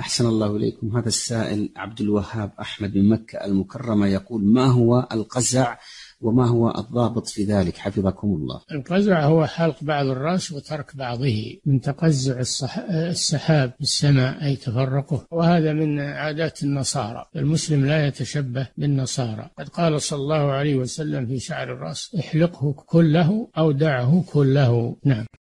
أحسن الله إليكم. هذا السائل عبد الوهاب أحمد من مكة المكرمة يقول: ما هو القزع وما هو الضابط في ذلك حفظكم الله؟ القزع هو حلق بعض الرأس وترك بعضه من تقزع السحاب في السماء أي تفرقه، وهذا من عادات النصارى، المسلم لا يتشبه بالنصارى. قد قال صلى الله عليه وسلم في شعر الرأس: احلقه كله أو دعه كله. نعم.